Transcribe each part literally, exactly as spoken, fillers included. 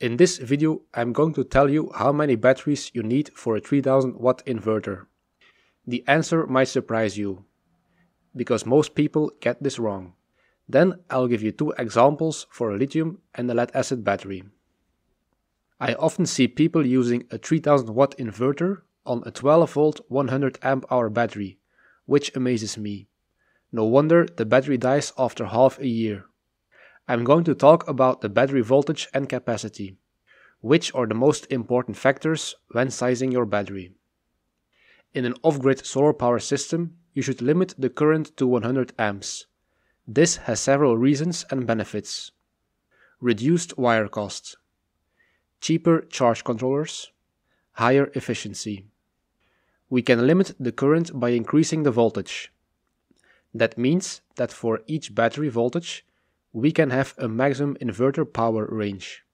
In this video I'm going to tell you how many batteries you need for a three thousand watt inverter. The answer might surprise you, because most people get this wrong. Then I'll give you two examples for a lithium and a lead acid battery. I often see people using a three thousand watt inverter on a twelve volt one hundred amp hour battery, which amazes me. No wonder the battery dies after half a year. I'm going to talk about the battery voltage and capacity, which are the most important factors when sizing your battery. In an off-grid solar power system, you should limit the current to one hundred amps. This has several reasons and benefits. Reduced wire costs, cheaper charge controllers, higher efficiency. We can limit the current by increasing the voltage. That means that for each battery voltage, we can have a maximum inverter power range.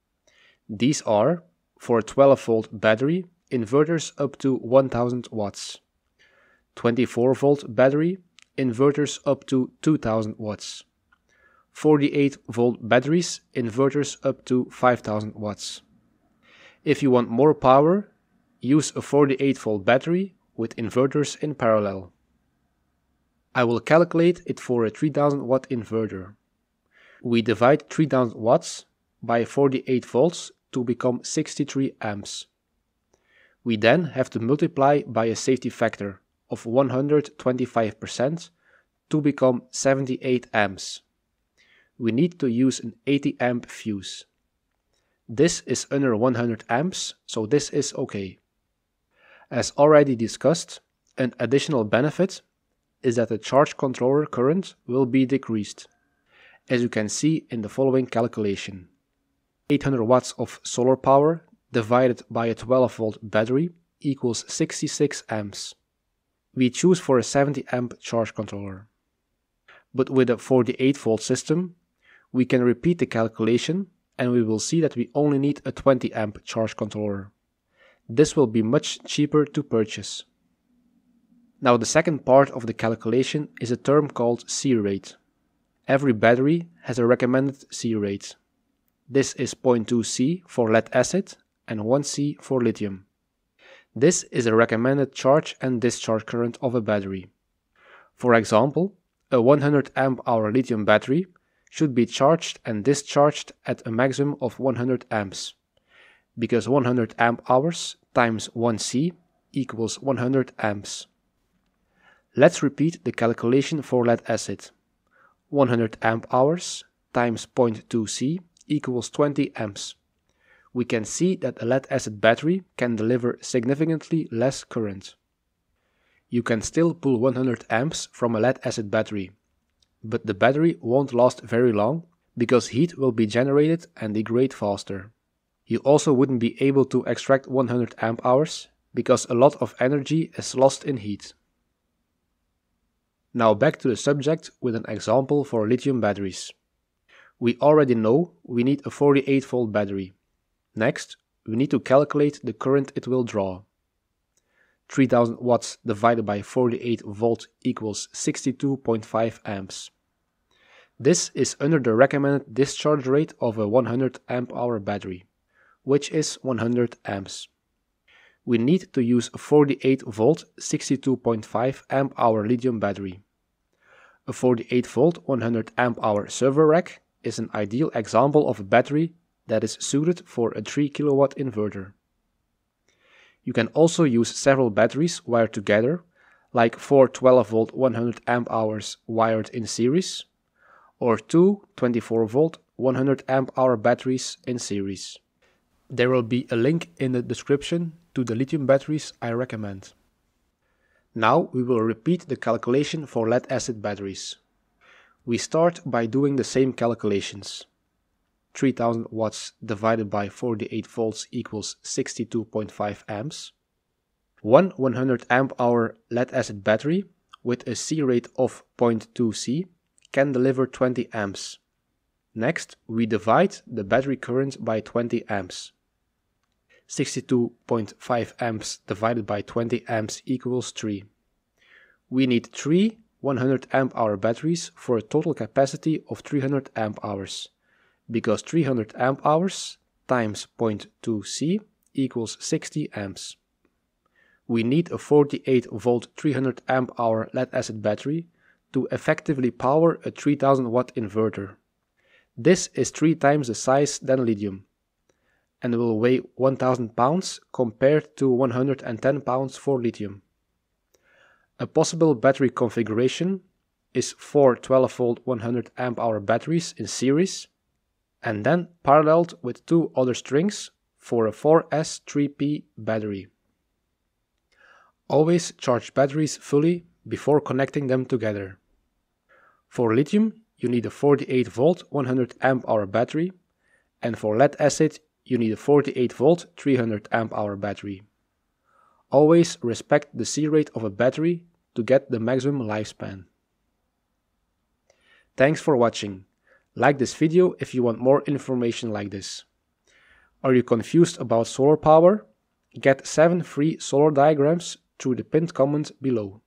These are, for a twelve volt battery, inverters up to one thousand watts. twenty-four volt battery, inverters up to two thousand watts. forty-eight volt batteries, inverters up to five thousand watts. If you want more power, use a forty-eight volt battery with inverters in parallel. I will calculate it for a three thousand watt inverter. We divide three thousand watts by forty-eight volts to become sixty-three amps. We then have to multiply by a safety factor of one hundred twenty-five percent to become seventy-eight amps. We need to use an eighty amp fuse. This is under one hundred amps, so this is okay. As already discussed, an additional benefit is that the charge controller current will be decreased, as you can see in the following calculation. eight hundred watts of solar power divided by a twelve volt battery equals sixty-six amps. We choose for a seventy amp charge controller. But with a forty-eight volt system, we can repeat the calculation and we will see that we only need a twenty amp charge controller. This will be much cheaper to purchase. Now the second part of the calculation is a term called C rate. Every battery has a recommended C rate. This is zero point two C for lead acid and one C for lithium. This is a recommended charge and discharge current of a battery. For example, a one hundred amp hour lithium battery should be charged and discharged at a maximum of one hundred amps, because one hundred amp hours times one C equals one hundred amps. Let's repeat the calculation for lead acid. one hundred amp hours times zero point two C equals twenty amps. We can see that a lead acid battery can deliver significantly less current. You can still pull one hundred amps from a lead acid battery, but the battery won't last very long because heat will be generated and degrade faster. You also wouldn't be able to extract one hundred amp hours because a lot of energy is lost in heat. Now back to the subject with an example for lithium batteries. We already know we need a forty-eight volt battery. Next, we need to calculate the current it will draw. three thousand watts divided by forty-eight volt equals sixty-two point five amps. This is under the recommended discharge rate of a one hundred amp hour battery, which is one hundred amps. We need to use a forty-eight volt sixty-two point five amp hour lithium battery. A forty-eight volt one hundred amp hour servo rack is an ideal example of a battery that is suited for a three kilowatt inverter. You can also use several batteries wired together, like four twelve volt one hundred amp hours wired in series, or two twenty-four volt one hundred amp hour batteries in series. There will be a link in the description to the lithium batteries I recommend. Now we will repeat the calculation for lead acid batteries. We start by doing the same calculations. three thousand watts divided by forty-eight volts equals sixty-two point five amps. One one hundred amp hour lead acid battery with a C rate of zero point two C can deliver twenty amps. Next, we divide the battery current by twenty amps. sixty-two point five amps divided by twenty amps equals three. We need three one hundred amp hour batteries for a total capacity of three hundred amp hours, because three hundred amp hours times zero point two C equals sixty amps. We need a forty-eight volt three hundred amp hour lead-acid battery to effectively power a three thousand watt inverter. This is three times the size than lithium, and will weigh one thousand pounds compared to one hundred ten pounds for lithium. A possible battery configuration is four twelve volt one hundred amp hour batteries in series, and then paralleled with two other strings for a four S three P battery. Always charge batteries fully before connecting them together. For lithium, you need a forty-eight volt one hundred amp hour battery, and for lead acid, you need a forty-eight volt three hundred amp hour battery. Always respect the C-rate of a battery to get the maximum lifespan. Thanks for watching. Like this video if you want more information like this. Are you confused about solar power? Get seven free solar diagrams through the pinned comment below.